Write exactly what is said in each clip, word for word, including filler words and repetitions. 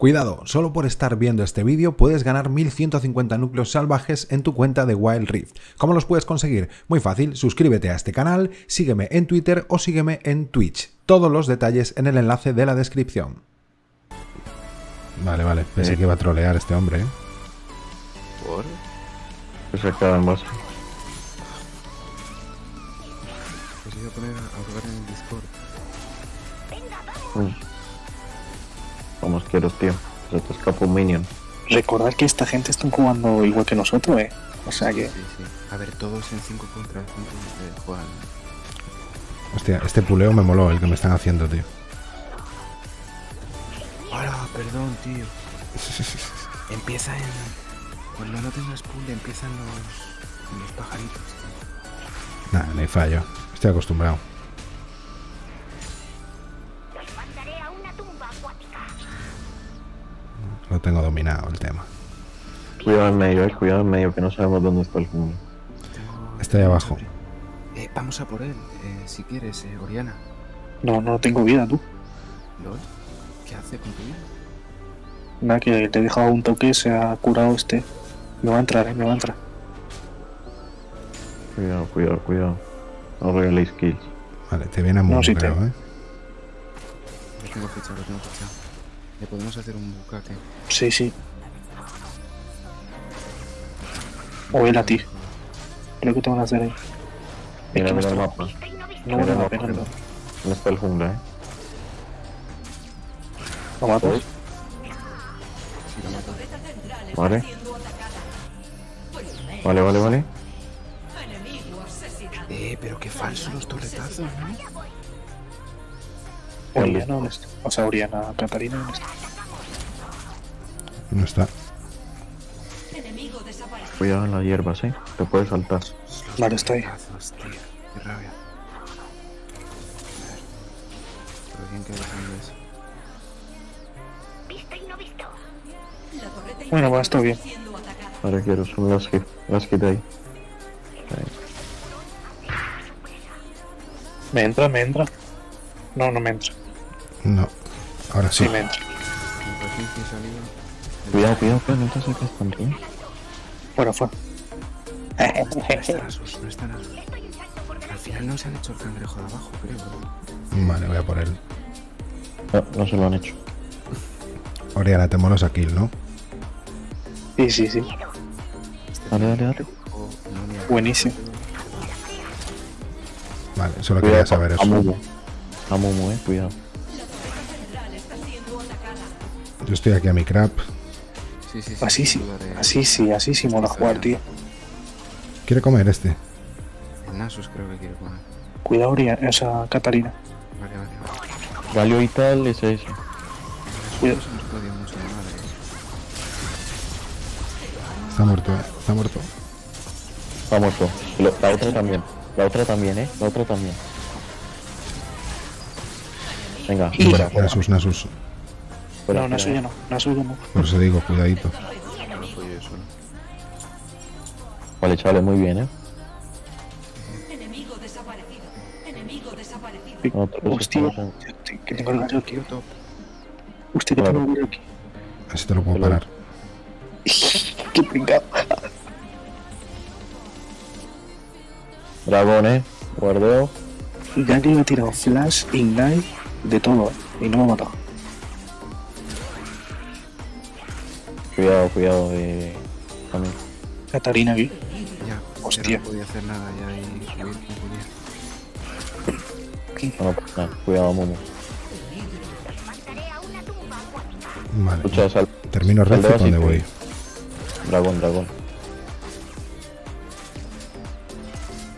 Cuidado, solo por estar viendo este vídeo puedes ganar mil ciento cincuenta núcleos salvajes en tu cuenta de Wild Rift. ¿Cómo los puedes conseguir? Muy fácil, suscríbete a este canal, sígueme en Twitter o sígueme en Twitch. Todos los detalles en el enlace de la descripción. Vale, vale, pensé eh. que iba a trolear este hombre, ¿eh? ¿Por? Perfecto, ambos. Pues iba a poner a jugar en el Discord. Venga, vamos. Uy. Vamos, quiero, tío. Se te escapa un minion. Recordad que esta gente está jugando igual que nosotros, eh. O sea que. Sí, sí. A ver, todos en cinco contra cinco eh, juegan. Hostia, este puleo me moló el que me están haciendo, tío. Hola, perdón, tío. Empieza en. Cuando no tengas pule, empiezan los. los pajaritos, tío. Nah, no hay fallo. Estoy acostumbrado. Lo tengo dominado el tema. Cuidado en medio, eh, cuidado en medio, que no sabemos dónde está el mundo. Está ahí abajo. Eh, vamos a por él, eh, si quieres, eh, Orianna. No, no tengo vida, tú. ¿Lol? ¿Qué hace con tu vida? Nada, que te he dejado un toque, se ha curado este. Me va a entrar, eh, me va a entrar. Cuidado, cuidado, cuidado. No regaléis kills. Vale, te viene muy no, sí creo, te... eh. Lo tengo fichado, lo tengo fichado. Le podemos hacer un bucaque. Sí, sí. O él a ti. Creo que te van a hacer ahí. Mira, mira el mapa. No, no, no, no. No está el jungla, eh. ¿Lo matas? Sí, lo mato. Vale. Vale, vale, vale. Eh, pero qué falsos los torretazos, ¿no? Orianna, ¿dónde está? O sea, Orianna, Katarina, ¿dónde está? No está. Cuidado en las hierbas, eh. Te puedes saltar. Vale, está ahí. Qué rabia. Bueno, va, está bien. Ahora quiero subir las hit, las hit ahí. Me entra, me entra. No, no me entra. No, ahora sí. Sí me entra. Cuidado, cuidado, cuidado, no te acerques tanto. Bueno, fue. No están Nasus, no están Nasus. Al final no se han hecho el cangrejo de abajo, creo. Vale, voy a por él. No, no se lo han hecho. Orianna, te molas a kill, ¿no? Sí, sí, sí. Dale, dale, dale. Buenísimo. Vale, solo quería saber eso. Amumu, eh, cuidado. Yo estoy aquí a mi crap. Sí, sí, sí, así sí, así sí, así sí mola jugar, tío. ¿Quiere comer este? El Nasus creo que quiere comer. Cuidado, Ria, esa Katarina. Vale, vale, vale. Galio y tal, es eso. Cuidado. Está muerto, eh, está muerto. Está muerto. La otra también, la otra también, eh, la otra también. Venga, y... fuera, fuera. Nasus, Nasus. Fuera, no, Nasus ya no, Nasus ya no. Por eso digo, cuidadito. Vale, chavales, muy bien, eh. Enemigo desaparecido. Enemigo desaparecido. Hostia, que tengo el gallo, tío. Usted que tengo el gallo aquí. Así te lo puedo parar. Qué pringado. Dragón, eh. Guardeo. Ya que me ha tirado flash, ignite. De todo, y no me ha matado. Cuidado, cuidado, eh. Camille. Katarina aquí. Ya, hostia. No podía hacer nada, ya ahí subir, no podía. No, no, no, cuidado, Momo. Vale. Escucha, sal. Termino recto donde voy. Dragón, dragón.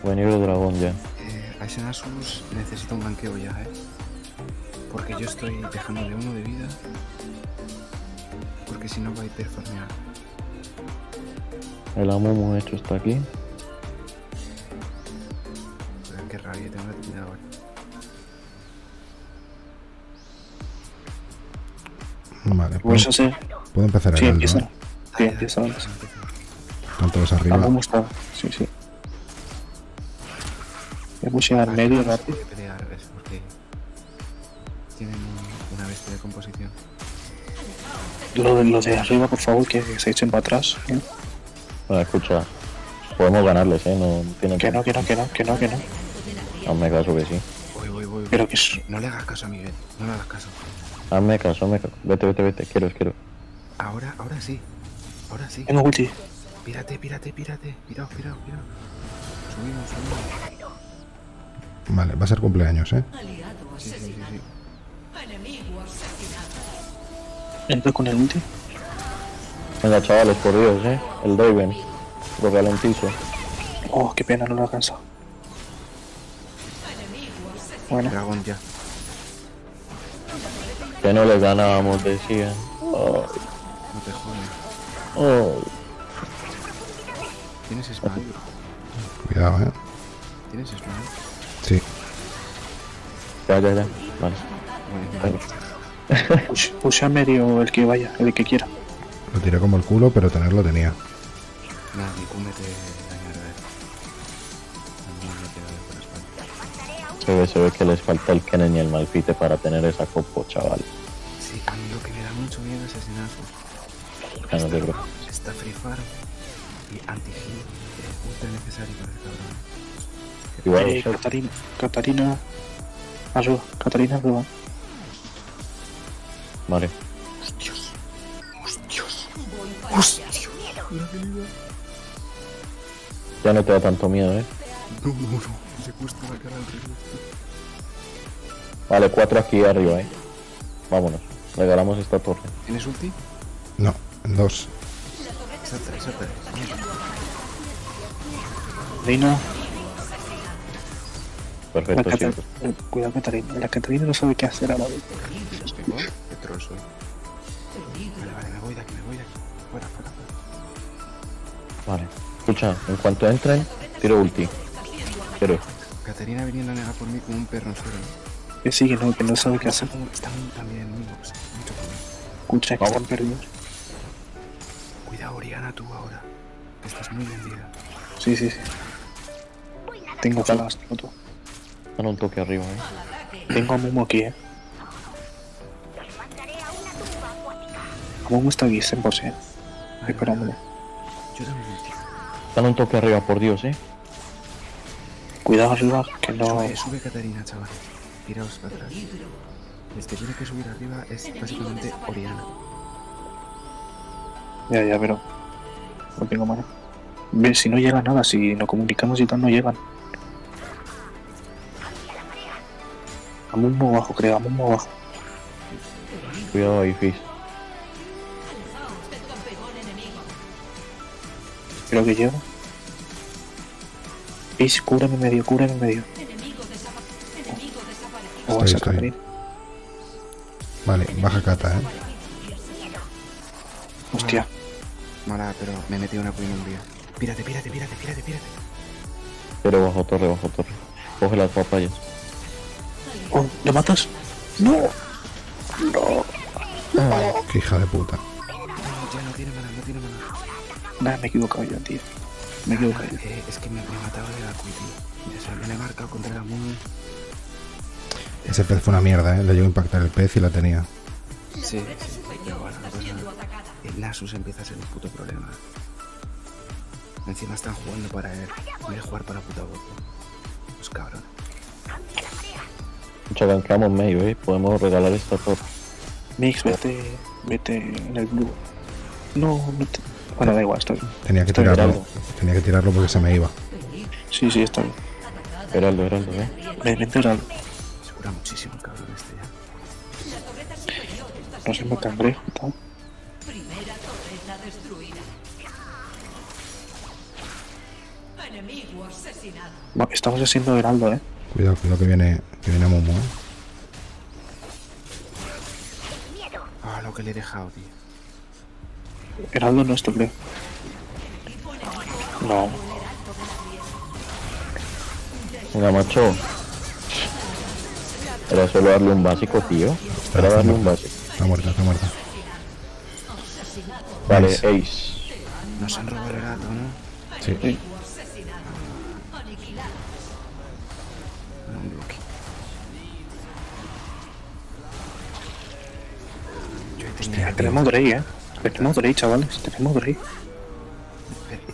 Buen libro, dragón ya. Eh, a ese Nasus necesita un blanqueo ya, eh. Porque yo estoy dejándole uno de vida. Porque si no va a hiperfarmear. El Amumu hecho está aquí. Joder, qué rabia, tengo la tirada ahora. Vale, pues. ¿Puedo, sí. puedo empezar a sí, empieza. ¿No? Sí, empieza ahora. Están todos arriba. Amumu está. Sí, sí. Me puse al medio rápido. Tienen una bestia de composición. Lo de, lo de arriba, por favor, que se echen para atrás. ¿Eh? Bueno, escucha, podemos ganarles, ¿eh? No, no tienen que, no, que no, que no, que no, que no. Hazme caso que sí. Voy, voy, voy. Pero que es... No le hagas caso a Miguel, no le hagas caso. Hazme caso, hazme caso. Vete, vete, vete. Quiero, quiero. Ahora, ahora sí. Ahora sí. Tengo ulti. Pírate, pírate, pírate. Piraos, piraos, piraos. Subimos, subimos. Vale, va a ser cumpleaños, ¿eh? Sí, sí, sí, sí. ¿Entro con el ulti? Venga, chavales, por Dios, ¿eh? El Draven. Lo ralentizo. Oh, qué pena, no lo alcanza. Bueno. Dragón ya. Que no le ganábamos, decían. Oh. No te jodas. Oh. ¿Tienes smile? Cuidado, ¿eh? ¿Tienes smile? Sí. Ya, ya, ya. Vale. Vale. Push, push a medio el que vaya, el que quiera. Lo tiré como el culo, pero tenerlo tenía. Nada, ni cúmete daño al revés. Se ve, se ve que les falta el Kennen y el Malphite para tener esa copo, chaval. Sí, a mí lo que me da mucho miedo es ese Nasus. Ya no te preocupes. Está free farm y anti-heal, que es justo necesario para este cabrón. Igual, eh, Katarina, Katarina... Arriba, Katarina, arriba. Vale. Hostios. Hostios. Hostios. Ya no te da tanto miedo, eh. No, no, no. Se cuesta la cara al río. Vale, cuatro aquí arriba, eh. Vámonos. Regalamos esta torre. ¿Tienes ulti? No, dos. Salta, salta. Reina. Perfecto, chicos. Cuidado, Katarina. La Katarina no sabe qué hacer ahora. Soy. Vale, vale, me voy de aquí, me voy de aquí. Fuera, fuera, fuera. Vale, escucha, en cuanto entren, tiro ulti. Quiero. Katarina viniendo a negar por mí como un perro en suelo. Que sí, que no, que no sabe qué hacer. Están también amigos, mucho problema. Escucha, que están perdidos. Cuidado, Orianna, tú ahora. Estás muy vendida. Sí, sí, sí. Tengo calas, tengo tú. Dale un toque arriba, eh. Tengo a Amumu aquí, eh. ¿Cómo está aquí? cien por ciento. Esperándome. Yo también. Dale un toque arriba, por Dios, eh. Cuidado arriba, que no... Sube, sube Katarina, chaval. Tiraos para atrás. El que tiene que subir arriba es básicamente Orianna. Ya, ya, pero... No tengo mano. Ve, si no llega nada, si nos comunicamos y tal, no llegan. A mismo bajo, creo, a mismo bajo. Cuidado ahí, Fizz. Creo que llego. Fizz, cúrame medio, cúrame medio. Oh. Estoy, estoy. Vale, baja Cata, eh. Hostia. Mala, pero me he metido una cuinumbría. Pírate, pírate, pírate, pírate, pírate. Pero bajo torre, bajo torre. Coge las papayas. Oh, ¿lo matas? No. No. Ah, qué hija de puta. No, ya no tiene maná, no tiene maná. Nada, me he equivocado yo, tío. Me he equivocado yo. Eh, es que me, me he matado de la cuita. O sea, me la he marcado contra la mumi. Ese pez fue una mierda, ¿eh? Le llegó a impactar el pez y la tenía. Sí, sí. Pero bueno, la cosa, el Nasus empieza a ser un puto problema. Encima están jugando para él. Voy a jugar para puta boca. Pues cabrón. Mucho ganqueamos medio, ¿eh? Podemos regalar esta torre. Mix, vete, vete en el blue. No, no te... Bueno, da igual, está bien. Tenía que estoy tirarlo, mirando. Tenía que tirarlo porque se me iba. Sí, sí, está bien. Heraldo, heraldo, eh. Ven, vente, heraldo. Segura muchísimo, cabrón, este ya. No se me cangrejo y tal. Primera torreta destruida. Enemigo asesinado. Bueno, estamos haciendo heraldo, eh. Cuidado, cuidado que viene, que viene Amumu, eh. Ah, lo que le he dejado, tío. Heraldo no es tu, creo. No. Venga, macho. Era solo darle un básico, tío. Era darle un básico. Está muerta, está muerta. Vale, Ace. Ace. Nos han robado el gato, ¿no? Sí. Sí. Hostia, tenemos Drey, eh. Tenemos Drey, chavales. Tenemos Drey.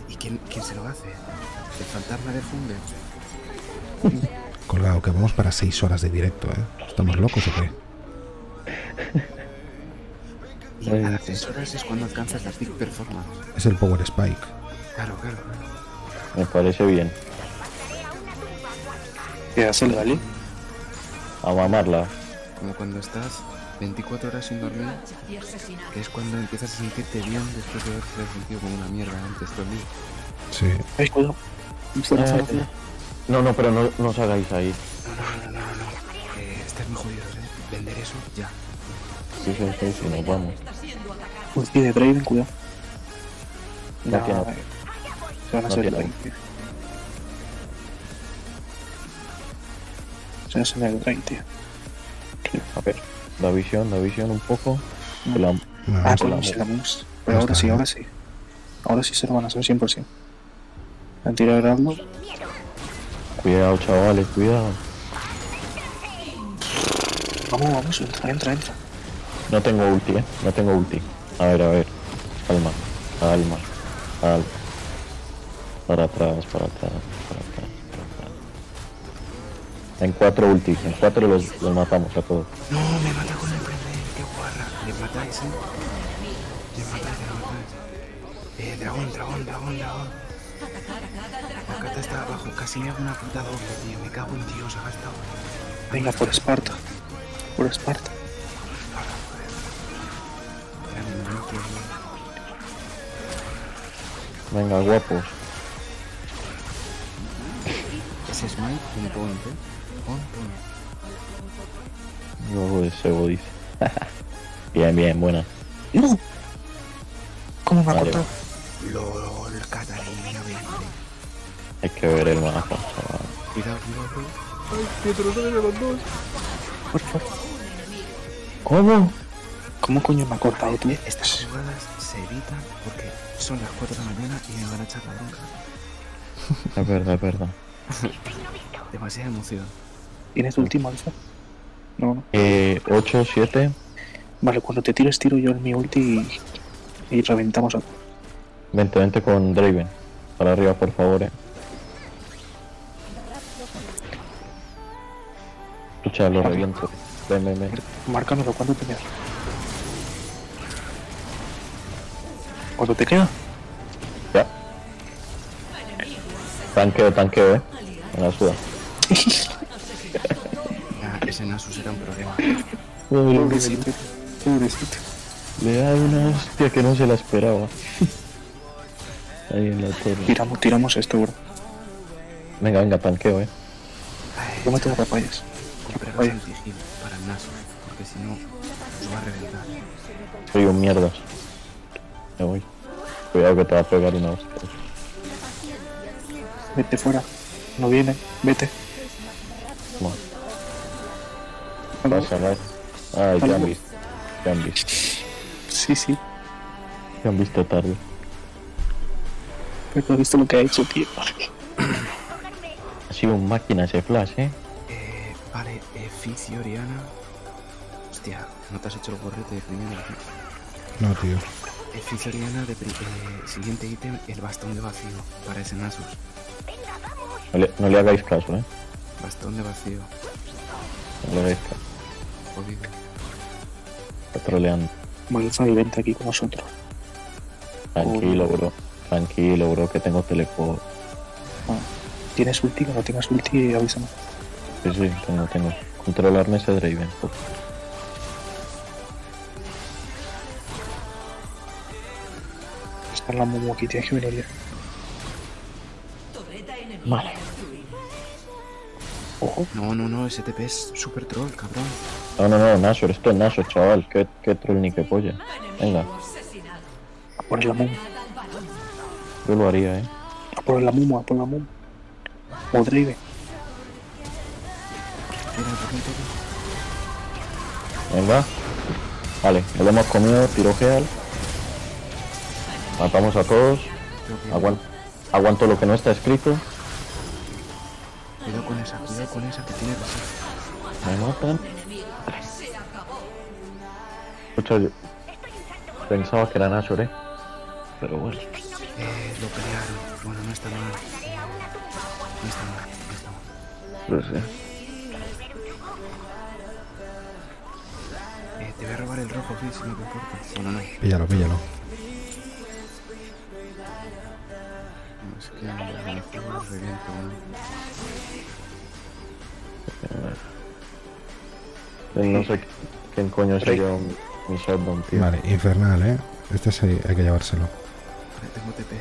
¿Y quién, quién se lo hace? ¿El fantasma de Funde? Colgado, que vamos para seis horas de directo, eh. ¿Estamos locos o qué? Y a las seis horas es cuando alcanzas las big performance. Es el power spike. Claro, claro, claro. Me parece bien. ¿Qué hace el Gali? A mamarla. Como cuando estás veinticuatro horas sin dormir, que es cuando empiezas a sentirte bien después de haberte sentido como una mierda antes dormir. Sí. Ay, cuidado. Eh, no, no, pero no, no salgáis ahí. No, no, no, no, no. Eh, estás muy jodido, ¿eh? Vender eso ya. Sí, sí, sí, sí, nos vamos. Pues tiene Draven, cuidado. No, que no. Se van a salir ahí. Se van a salir el Draven, tío. A ver, la visión, la visión un poco. La, no, ah, se la, se la mus. Pero no ahora sí, bien. ahora sí. Ahora sí se lo van a hacer cien por cien. Han tirado el arma. Cuidado, chavales, cuidado. Vamos, vamos, entra, entra, entra. No tengo ulti, eh. No tengo ulti. A ver, a ver. Calma, calma, calma. Para atrás, para atrás, para atrás. En cuatro ultis, en cuatro los, los matamos a todos. No, me mata con el primer, qué guarra. ¿Le matáis, eh? Le matáis, le matáis. Eh, dragón, dragón, dragón, dragón. La cata está abajo, casi me hago una puta doble, tío. Me cago en Dios, ha gastado. Venga, por Esparta. Por Esparta. Por Esparta, joder. Venga, guapos. Ese es Mike, un poquito, eh. Luego de cebo dice. Bien, bien, buena. No. ¿Cómo me ha cortado? LOL, Katarina, bien. Hay que ver el mapa. Cuidado, cuidado. Ay, que te lo salen a los dos. Por favor. ¿Cómo? ¿Cómo coño me ha cortado, tío? Estas jugadas se evitan porque son las cuatro de la mañana y me van a echar la bronca. Es verdad, es verdad. Demasiada emoción. ¿Tienes tu ulti, Malfa? No, no. Eh, ocho, siete. Vale, cuando te tires, tiro yo en mi ulti y, y reventamos a... Vente, vente con Draven. Para arriba, por favor, eh. Escucha, lo reviento. Ven, ven, ven. Márcamelo cuando te queda. ¿Cuánto te queda? Ya. Tanqueo, tanqueo, eh. Me la suda. Ese Nasus era un problema. Pobrecito, pobrecito. Le da una hostia que no se la esperaba. Ahí en la torre. Tiramos, tiramos esto, bro. Venga, venga, tanqueo, eh. Yo mato a papayas. Comprar el vigil para el Nasus, porque si no, lo va a reventar. Soy un mierda. Me voy. Cuidado que te va a pegar una hostia. Vete fuera. No viene. Vete. Bueno. Pasa, ¿no? Ay, ya han visto. Ya han visto. Sí, sí. Ya han visto tarde. Pero has visto lo que ha hecho, tío. Ha sido un máquina ese flash, ¿eh? Eh, vale, eh, Fizz y Orianna. Hostia, ¿no te has hecho el gorrete de primera? No, tío. Eh, Fizz y Orianna, de eh, siguiente ítem, el bastón de vacío para ese Nasus. No le, no le hagáis caso, ¿eh? Bastón de vacío. No le hagáis caso. Está troleando. Malphite, vente aquí con nosotros. Tranquilo, bro. Tranquilo, bro, que tengo teleport. Ah, ¿tienes ulti? Cuando tengas ulti, avísame. Sí, sí, tengo, tengo. Controlarme ese Draven. Por. Está la Amumu aquí, tienes que venir ya. Vale. Ojo. No, no, no, ese T P es super troll, cabrón. No, no, no, Nashor, esto es Nashor, chaval. Qué, qué troll ni qué polla. Venga. A por el Amumu. Yo lo haría, eh. A por el Amumu, a por el Amumu. O Drive. Venga. Vale, nos lo hemos comido, tiro heal. Matamos a todos. Aguanto, aguanto lo que no está escrito. Cuidado con esa, cuidado con esa que tiene razón. Me matan. Escucha, Pensaba que era Nashor, eh. Pero bueno. Eh, lo pelearon. Bueno, no está mal. No está mal, no está mal. Lo sé. Eh, te voy a robar el rojo, Fizz, si no te importa. Bueno, no. Píllalo, píllalo. No, es que no lo reviento, ¿no? No sé quién coño sería mi shotdown, tío. Vale, infernal, eh. Este es ahí, hay que llevárselo. Vale, tengo T P.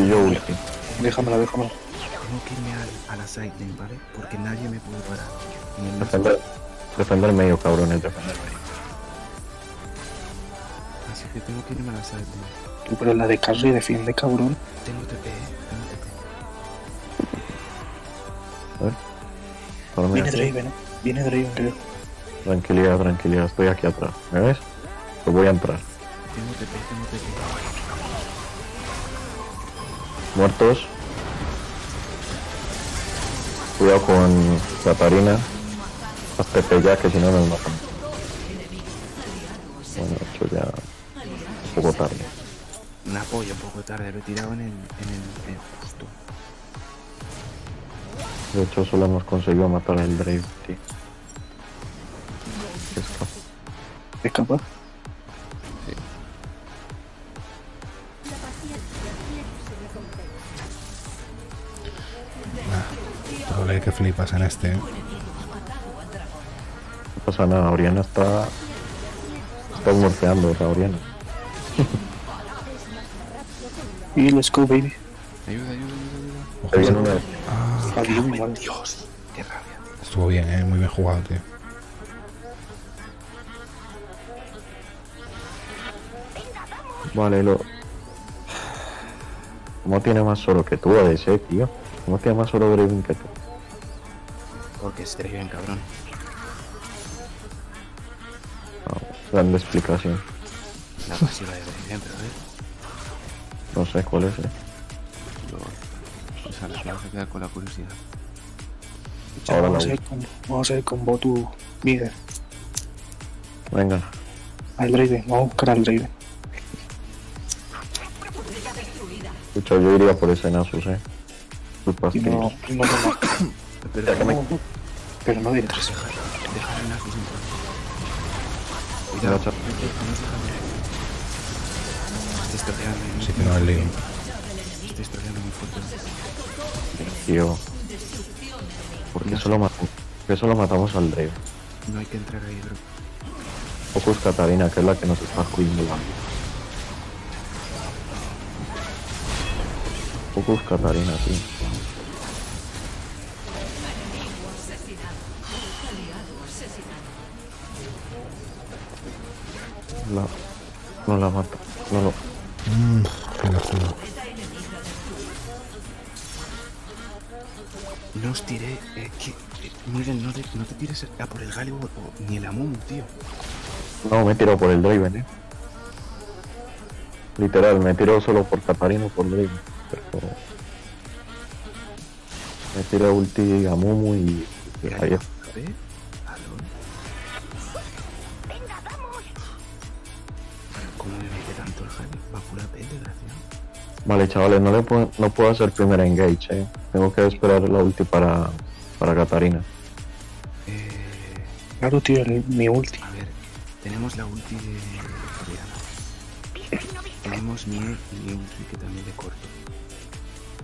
Y yo ulti. Déjamela, déjamela. Tengo que irme al, a la sideline, ¿vale? Porque nadie me puede parar. Defender, defender medio, cabrones, defender medio. Así que tengo que irme a la sideline. Tú, pero la de caso y defiende, cabrón. Tengo T P, tengo T P. A ver. Ahora me viene Draven, ¿eh? Viene Draven, creo. Tranquilidad, tranquilidad, estoy aquí atrás. ¿Me ves? Pues voy a entrar. Tengo T P, tengo T P. Muertos. Cuidado con Katarina. Haz T P ya, que si no nos matan. Bueno, esto ya... un poco tarde. Un apoyo un poco tarde, lo he tirado en el... en el... justo. De hecho, solo hemos conseguido matar al Draven, tío. ¿Escapa? Sí. Nah, doble que flipas en este. No pasa nada, Orianna está... está morfeando, la Orianna. Y let's go, baby. Ayuda, ayuda, ayuda. ayuda. Ojo, una... ah, ah, Dios, mal. Dios, qué rabia. Estuvo bien, eh, muy bien jugado, tío. Vale, lo... ¿Cómo tiene más oro que tú, A D C, tío? ¿Cómo tiene más oro Draven que tú? Porque es Draven, cabrón. Oh, grande explicación. La pasiva de Draven, pero a ver. No sé cuál es, eh. O sea, nos vamos a quedar con la curiosidad. Ahora vamos, la a con... vamos a ir con Botu líder. Venga. Al Draven, vamos a buscar al Draven. Escucha, yo iría por ese Nasus, eh. Sus pastillas. No, no, no. Pero, que me... pero no dirás. Dejar el Nasus entrar. Cuidado, chaval. Estoy estropeando. Sí, que no es lío. Estoy estropeando muy fuerte. Tío. ¿Por qué solo, mat... solo matamos al Draven? No hay que entrar ahí, bro. Ojo, es Katarina, que es la que nos está jodiendo la vida. Pocos Katarina, tío. La... No la mata, no lo... Mmm, qué lástima. No os tiré... Eh, que... Eh, Miguel, no te, no te tires a por el Galio o, ni el Amumu, tío. No, me he tirado por el Draven, eh. Literal, me he tirado solo por Katarina o por Draven. Pero... me tira ulti a Amumu y... ahí es. ¿Cómo me mete tanto el Jaime? Va pura P, desgraciado. Vale, chavales, no, le puedo, no puedo hacer primer engage, eh. Tengo que esperar la ulti para... para Katarina. Eh... Claro, tío, el, mi ulti. A ver, tenemos la ulti de... Orianna. Tenemos mi, mi ulti que también le corto.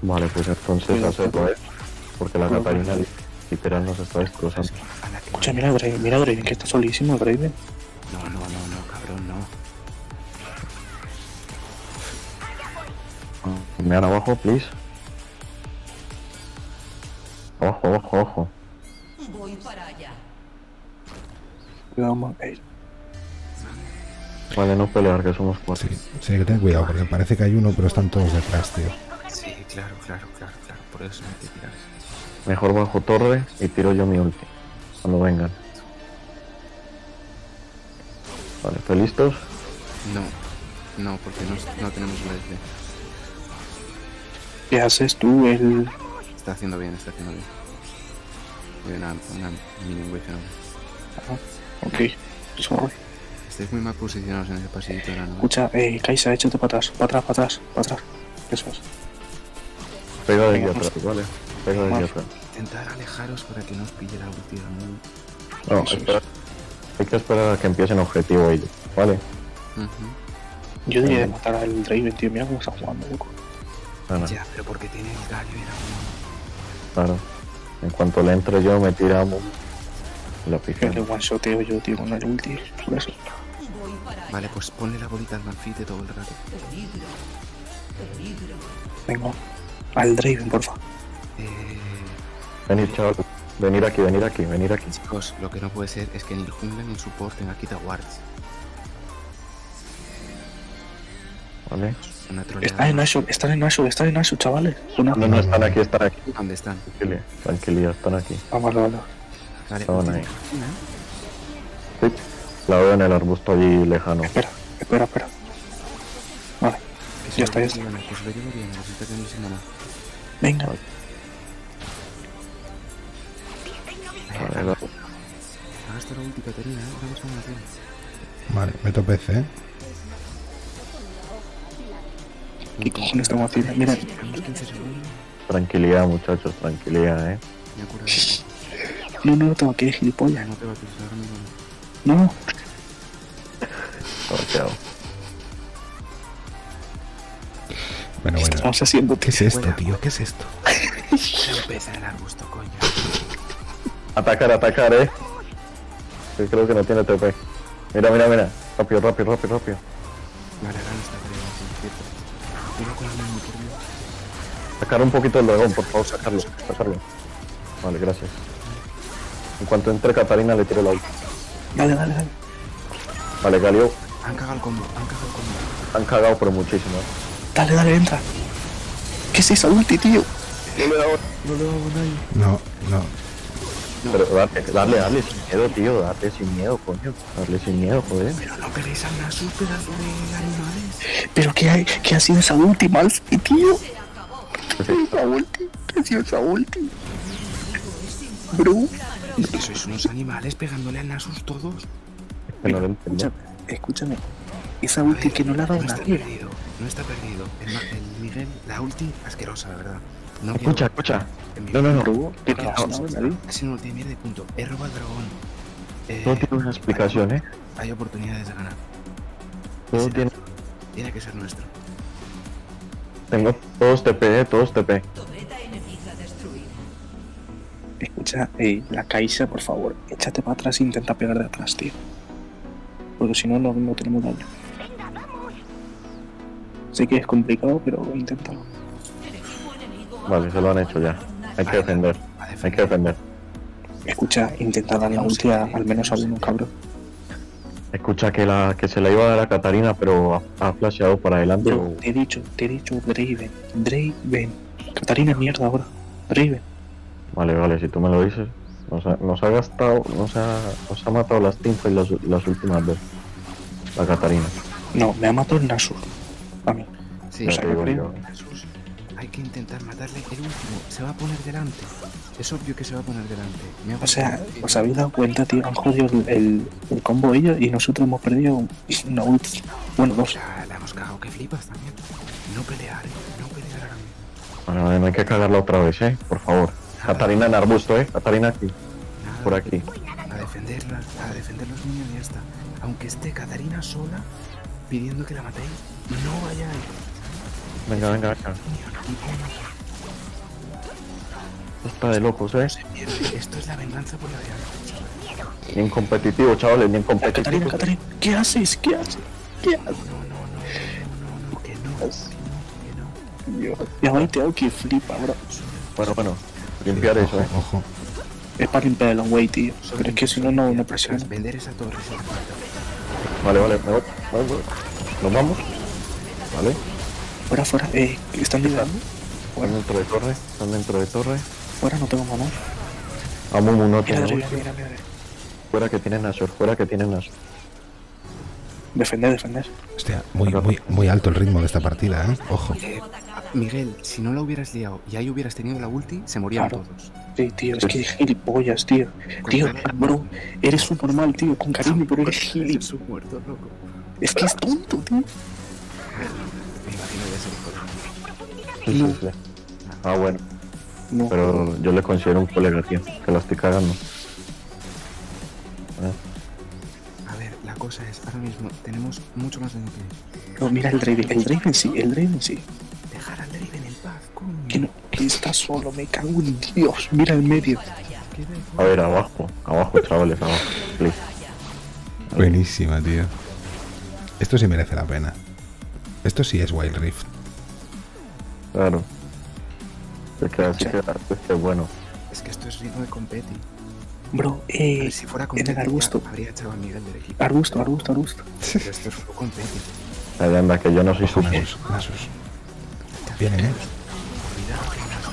Vale, pues entonces hacerlo, eh. Porque la Katarina literal nos está destrozando. Escucha, mira a Draven, mira a Draven, que está solísimo el Draven. No, no, no, no, cabrón, no. Me dan abajo, please. Ojo, ojo, ojo. Voy para allá. Cuidado, man. Vale, no pelear, que somos cuatro. Sí, sí, que ten cuidado, porque parece que hay uno, pero están todos detrás, tío. Sí, claro, claro, claro, claro, por eso me hay que tirar. Mejor bajo torre y tiro yo mi ulti, cuando vengan. Vale, ¿están listos? No, no, porque no, no tenemos una idea. ¿Qué haces tú, el...? Está haciendo bien, está haciendo bien. Voy a una, una mini wave. Ajá, ok, sorry. Estáis muy mal posicionados en ese pasillito ahora, ¿no? Escucha, eh, Kai'Sa, échate para atrás, para atrás, para atrás, para atrás. Eso es. Pega de atrás, vale. Pega de atrás. Intentar alejaros para que no os pille la ulti de Amumu. No, espera. Hay que esperar a que empiece el objetivo ellos, ¿vale? Uh -huh. Yo diría de matar al Draven, tío. Mira cómo está jugando, loco. Ah, no. Ya, pero porque tiene el Galio y la... Claro. En cuanto le entro yo, me tira Amumu. La pifia. Le one-shoteo yo, tío, con el ulti. Eso. Vale, pues ponle la bolita al Malphite todo el rato. Vengo. Al Draven, porfa. Eh... Venid, chaval. Venir aquí, venir aquí, venir aquí. Chicos, lo que no puede ser es que ni el jungla ni el support tenga quita wards. Vale. Están en Nashor, están en Nashor, están en Nashor, chavales. Una... No, no, están aquí, están aquí. ¿Dónde están? Tranquilidad, tranquilidad, están aquí. Vamos, vamos. Vale, estaban ahí. Sí, la veo en el arbusto allí lejano. Espera, espera, espera. Vale, ya está, ya está. Venga. Vale. Ha gastado la ulti, Katarina, ¿eh? Vamos a una tela. Vale, me topece, ¿eh? ¿Qué cojones estamos haciendo? Mira. Tranquilidad, muchachos, tranquilidad, ¿eh? No, no, tengo que ir, gilipollas. No te va a pisar, no. No. Chao, chao. Bueno, bueno. ¿Qué estamos haciendo, tío? ¿Qué es esto, tío? ¿Qué es esto? Empieza el arbusto, coño. Atacar, atacar, eh. Yo creo que no tiene T P. Mira, mira, mira. Rápido, rápido, rápido, rápido. Vale, ahora está perdiendo. Sacar un poquito el dragón, por favor, sacarlo, sacarlo. Vale, gracias. En cuanto entre Katarina le tiro la ulti. Dale, dale, dale. Vale, Galio. Han cagado el combo, han cagado el combo. Han cagado pero muchísimo. Dale, dale, entra. ¿Qué es esa ulti, tío? No le damos, no le damos nadie. No, no. Pero dale, dale, dale sin miedo, tío, dale sin miedo, coño, dale sin miedo, joder. Pero no peleéis a Nasus, pedazo de animales. Pero ¿qué, hay, qué ha sido esa ulti, Malphite, tío? Esa ulti, ¿qué ha sido esa ulti? Bro. Sois unos animales pegándole a Nasus todos. Es que no lo entiendo. Escúchame, esa ulti que no la ha dado nadie. No está perdido, el, el Miguel, la ulti asquerosa, la verdad. No escucha, escucha. No, no, no. no, Es una ulti de mierda y punto. He robado al dragón. Eh, Todo tiene una explicación, hay, eh. Hay oportunidades de ganar. Todo tiene... tiene que ser nuestro. Tengo todos T P, eh, todos T P. Escucha, hey, la Kai'Sa, por favor, échate para atrás e intenta pegar de atrás, tío. Porque si no, no, no tenemos daño. Sé que es complicado, pero inténtalo. Vale, se lo han hecho ya. Hay que defender, hay que defender. Escucha, intenta dar la ulti al menos a uno, cabrón. Escucha, que la que se la iba a dar a Katarina, pero ha, ha flasheado para adelante. Yo, o... Te he dicho, te he dicho, Draven, Draven. Katarina es mierda ahora, Draven. Vale, vale, si tú me lo dices. Nos ha, nos ha gastado, nos ha, nos ha matado las tintas las, las últimas veces. La Katarina. No, me ha matado el Nashor. A mí. Sí, o sea, hay que intentar matarle el último. Se va a poner delante. Es obvio que se va a poner delante. Me o sea, ¿os habéis dado cuenta, tío? Han jodido el, el, el combo ellos y nosotros hemos perdido una ulti. Bueno, dos. La, la hemos cagado, que flipas también. No pelear, no pelear. Bueno, vale, no hay que cagarla otra vez, eh. Por favor. Nada. Katarina en arbusto, eh. Katarina aquí. Nada. Por aquí. A defenderla, a defender los niños y ya está. Aunque esté Katarina sola pidiendo que la matéis, no vayáis. Venga, venga, venga. Está de locos, ¿eh? Esto es la venganza por la vida. Bien competitivo, chavales, bien competitivo. Katarina, Katarina, ¿qué haces? ¿Qué haces? ¿Qué haces? No, no, no, no, no, que no, que no, que no. Dios, y ahora te hago que flipa, bro. Bueno, bueno, limpiar eso, eh. Ojo. Es para limpiar el on-way, tío. Pero es que si no, no, no presiona. Vender esa torre. Vale, vale, me voy, me voy. Nos vamos. Vale. Fuera, fuera, eh, ¿están liderando? Están dentro de torre, están dentro de torre. Fuera, no tengo mamón. Amumu no tiene. Mira, mira, mira. Fuera que tienen Nashor, fuera que tienen Nashor. Defender, defender. Hostia, muy, muy, muy alto el ritmo de esta partida, eh. Ojo. Miguel, si no la hubieras liado y ahí hubieras tenido la ulti, se morían claro. todos. Sí, tío, es que eres gilipollas, tío. Tío, bro, eres subnormal, tío, con cariño, pero eres gilipollas. Es que es tonto, tío. Me imagino que es un colega. Ah, bueno. No. Pero yo le considero un colega, tío, que la estoy cagando. ¿Eh? A ver, la cosa es, ahora mismo tenemos mucho más de lo que... No, mira el Draven, el Draven sí, el Draven sí. Dejar al Draven en paz, coño. Que no, que está solo, me cago en Dios, mira el medio. A ver, abajo, abajo, chavales, abajo, please. Buenísima, tío. Esto sí merece la pena. Esto sí es Wild Rift. Claro. Es que así que este es bueno. Es que esto es ritmo de competi. Bro, eh, ver, si fuera competi, en el arbusto. Habría echado a Miguel del equipo. Arbusto, arbusto, arbusto. Pero esto es un poco competi. Ay, anda, que yo no soy super. Nasus. Vienen, eh.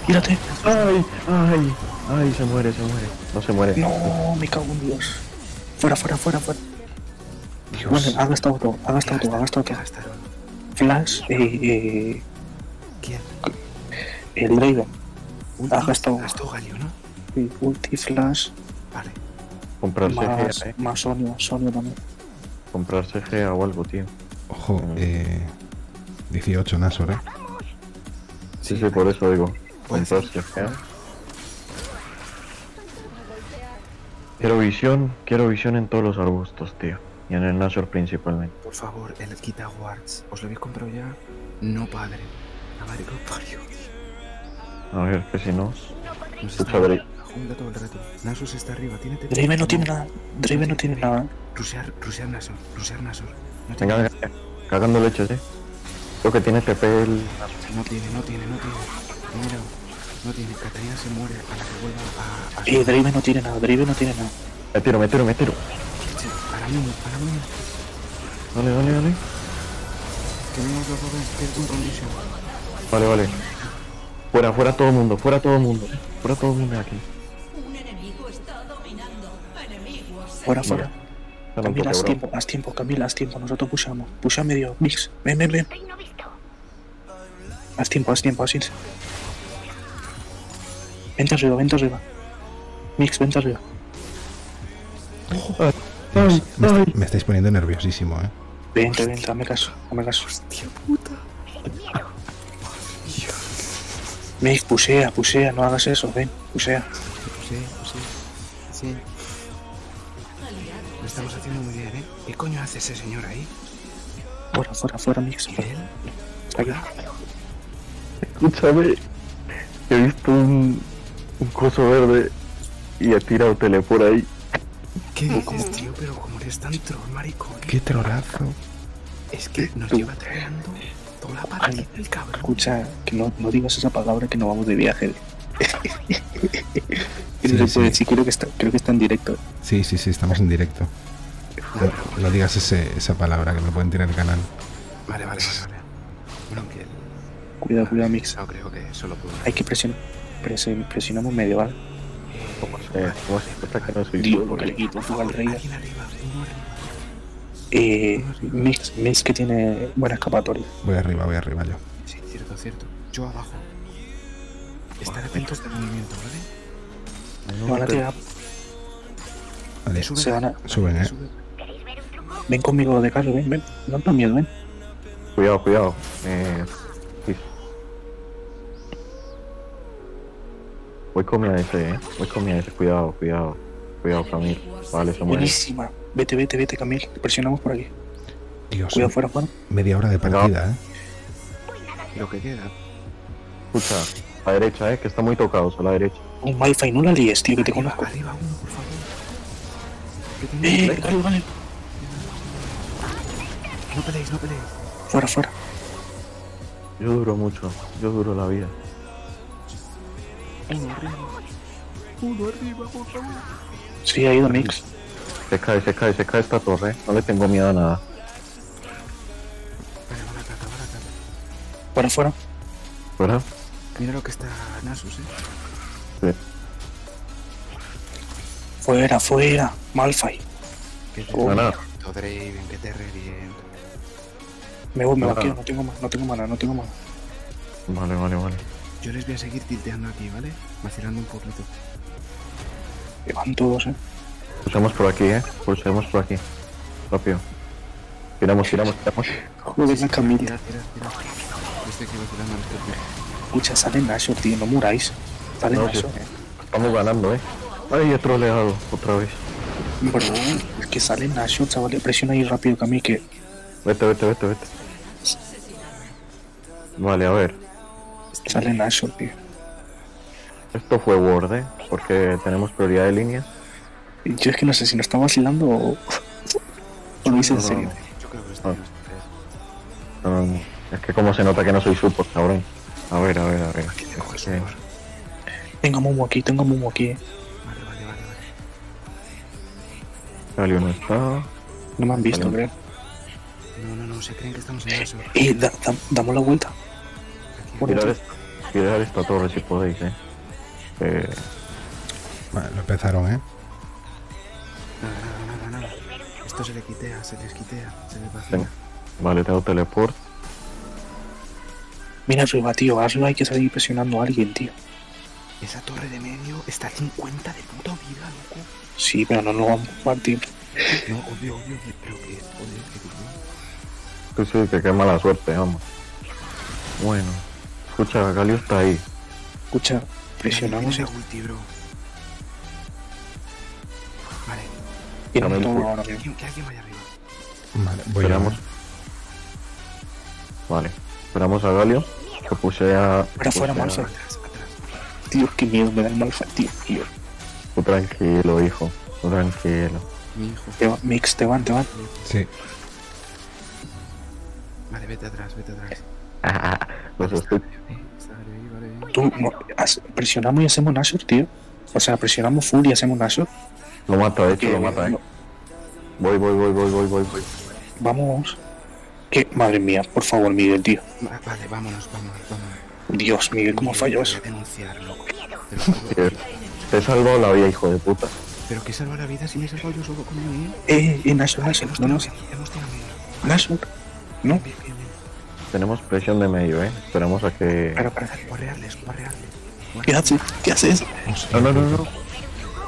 Mírate. Ay, ay, ay, se muere, se muere. No se muere. No, me cago en Dios. Fuera, fuera, fuera, fuera. Dios. Bueno, ha gastado todo, ha gastado todo, ha gastado todo. Flash, eh, eh. ¿Quién? El Draven. Ha gastado. Gastó Galio, ¿no? Sí, ulti, flash. Vale. Comprarse más, G A, ¿eh? Más Sonia, Sonia también. Comprarse G A o algo, tío. Ojo, mm. eh. dieciocho Nashor, ¿eh? Sí, sí, por eso digo. Comprarse G A. Quiero visión, quiero visión en todos los arbustos, tío. Y en el Nashor principalmente. Por favor, el quita wards. ¿Os lo habéis comprado ya? No, padre. La madre que parió. A ver, que si no... Nos está todo el rato. Nasus está arriba, tiene... Draven no tiene nada. Draven no tiene nada. Rusear, rusear Nashor, rusear Nashor. No venga, venga, venga. Cagando leches, eh. Creo que tiene P P el... No tiene, no tiene, no tiene. Mira, no tiene. Katarina se muere a la que vuelva a... a... Eh, Draven no tiene nada, Draven no tiene nada. Me tiro, me tiro, me tiro. Para mí, para mí. Vale, vale, vale. Tenemos los dos en condición. Vale, vale. Fuera, fuera todo el mundo, fuera todo el mundo, fuera todo el mundo aquí. Un enemigo está dominando, enemigos. Fuera, fuera. Bueno, Camila, haz tiempo, haz tiempo, Camila, haz tiempo, nosotros pushamos. Pusha medio, mix, ven, ven, ven. Haz tiempo, haz tiempo, así. Vente arriba, vente arriba. Mix, vente arriba. Oh, ay, me, ay. Está, me estáis poniendo nerviosísimo, eh. Vente, vente, dame caso, dame caso. Hostia puta. Mix, pusea, pusea, no hagas eso, ven, pusea. Pusea, pusea, sí. Lo estamos haciendo muy bien, ¿eh? ¿Qué coño hace ese señor ahí? Fuera, fuera, fuera, Mix. Está aquí. Escúchame, he visto un, un coso verde y ha tirado tele por ahí. ¿Qué dices, tío? Pero como eres tan troll, maricón. Qué trolazo. Es que nos lleva tragando... La partida, el cabrón. Escucha, que no, no digas esa palabra que no vamos de viaje. Sí, sí, sí. Sí, creo que está, creo que está en directo. Sí, sí, sí, estamos en directo. No, no digas ese, esa palabra que me pueden tirar el canal. Vale, vale, vale. vale. Bueno, que... Cuidado, cuidado, Mix. No creo que solo puedo. Hay que presionar. Presion, presionamos medio, ¿vale? Eh, Eh, Mix, Mix que tiene buena escapatoria. Voy arriba, voy arriba yo. Sí, cierto, cierto. Yo abajo. Estar atentos al movimiento, ¿vale? No, no, la tira. Vale, suben, se van a... suben, eh. Ven conmigo de Carlos, ven, ven. No tengas miedo, ven. Cuidado, cuidado. Eh... Sí. Voy con mi A F, eh. Voy con mi A F, cuidado, cuidado. Cuidado, Camille. Vale, se muere. Buenísima. Vete, vete, vete, Camille. Presionamos por aquí. Dios. Cuidado, fuera, Juan. Media hora de partida, no. eh. Lo que queda. Escucha, a la derecha, eh, que está muy tocado, a la derecha. Un Malphite, no la líes, tío, que te conozco. Arriba uno, por favor. Eh, vale, vale. No peleéis, no peleéis. Fuera, fuera. Yo duro mucho. Yo duro la vida. Uno arriba. Uno arriba, por favor. Sí, ha ido Mix. Se cae, se cae, se cae esta torre, ¿eh? No le tengo miedo a nada. Vale, buena tata, buena tata. Fuera, fuera. Fuera. Mira lo que está Nasus, eh. Sí. Fuera, fuera. Malphite. Que te ganas. Draven, que te re bien. Me voy, me lo quiero, no tengo más, no tengo mana, no tengo mana. Vale, vale, vale. Yo les voy a seguir tilteando aquí, ¿vale? Vacilando un poquito. Que van todos, ¿eh? Pulsamos por aquí, ¿eh? Pulsamos por aquí. Rápido. Tiramos, tiramos, tiramos. Joder, la Camille. Tira, tira, tira. Este que va tirando antes de ti. Escucha, sale Nashor, tío. No muráis. Sale no, Nashor. Estamos ganando, ¿eh? Ay, otro leado. Otra vez. Bueno, es que sale Nashor, chaval. Presiona ahí rápido, Camille, que... Vete, vete, vete, vete. Vale, a ver. Sale Nashor, tío. Esto fue Word, ¿eh? Porque tenemos prioridad de líneas. Yo es que no sé si nos está vacilando o... o lo hice en serio. Es que como se nota que no soy support, cabrón. A ver, a ver, a ver. Aquí tengo que ver. Tengo Amumu aquí, tengo Amumu aquí, eh. Vale, vale, vale, vale. Galio no está. No me han visto, creo. No, no, no, se creen que estamos en eso. Eh, da, da, damos la vuelta. Tirar esta, tirar esta torre si podéis, eh. eh... Vale, lo empezaron, eh. Nada, nada, nada, nada. Esto se le quitea, se les quitea, se les vacila. Vale, te hago teleport. Mira arriba, tío, arriba hay que salir presionando a alguien, tío. Esa torre de medio está a cincuenta de puta vida, loco. Sí, pero no lo vamos a compartir. No, odio, odio, pero que... Odio, que... Sí, sí, que qué mala suerte, vamos. Bueno, escucha, Galio está ahí. Escucha, presionamos a ulti, bro. Vale. Y no me ahora. Que alguien vaya arriba. Vale, voy esperamos. A... Vale, esperamos a Galio. Que puse a... Fuera, fuera, Malphite. Tío, qué miedo me da el Malphite, tío. Tú tranquilo, hijo. Tú tranquilo. Mi hijo. Te va, Mix, te van, te van. Sí. Vale, vete atrás, vete atrás. Ah, los estoy... Tú, no, presionamos y hacemos Nashor, tío. O sea, presionamos full y hacemos Nashor. Lo mato, de hecho, lo mata, eh. No. Voy, voy, voy, voy, voy, voy, voy. Vamos. ¿Qué? Madre mía, por favor, Miguel, tío. Vale, vámonos, vámonos, vámonos. Dios, Miguel, ¿cómo falló eso? Te he salvado la vida, hijo de puta. ¿Pero qué salva la vida si me he salvado yo solo con Miguel? Eh, eh, Nashor, Nashor, no, no. Nashor, ¿no? Tenemos presión de medio, eh. Esperamos a que... Pero para guarrearles, guarrearles. ¿Qué haces? ¿Qué haces? No, no, no, no.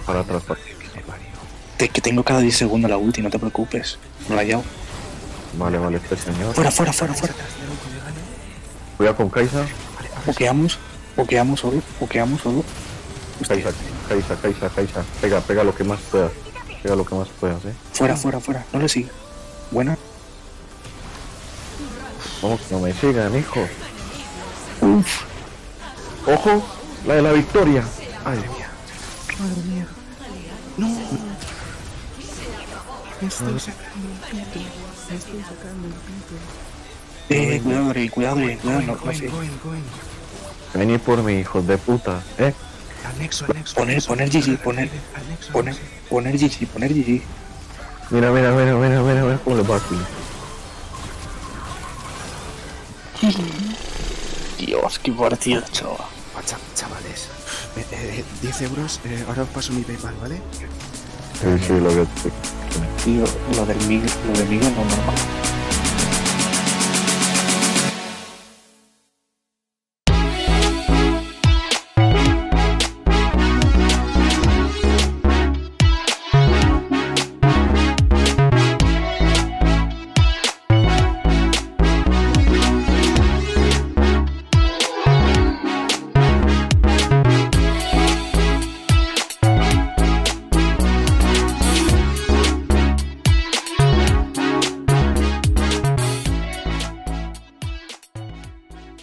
Para atrás, para Te, que tengo cada diez segundos la ulti, no te preocupes. No la llevo. Vale, vale, este señor. Fuera, fuera, fuera, fuera. Cuidado con Kai'Sa. Pokeamos, pokeamos solo, pokeamos solo. Kai'Sa, Kai'Sa, Kai'Sa, Kai'Sa. Pega, pega lo que más puedas. Pega lo que más puedas, eh. Fuera, fuera, fuera. No le sigue. Buena. Vamos, no me sigan, hijo. Uf. Ojo, la de la victoria. Ay, madre mía. Madre mía. No. Me estoy sacando el pito. Me estoy sacando el pito. Eh, cuidado, Rey, cuidado, Rey, cuidado. No, no sé. Venid por mí, hijos de puta, eh. Anexo, anexo. Poner, poner G G, poner. Poner, poner G G, poner G G. Mira, mira, mira, mira, mira, mira cómo le va aquí. Dios, qué partido, chaval. Chavales, eh, eh, diez euros, eh, ahora os paso mi PayPal, ¿vale? Sí, sí, lo veo. Tío, lo del Miguel, lo del Miguel no es normal.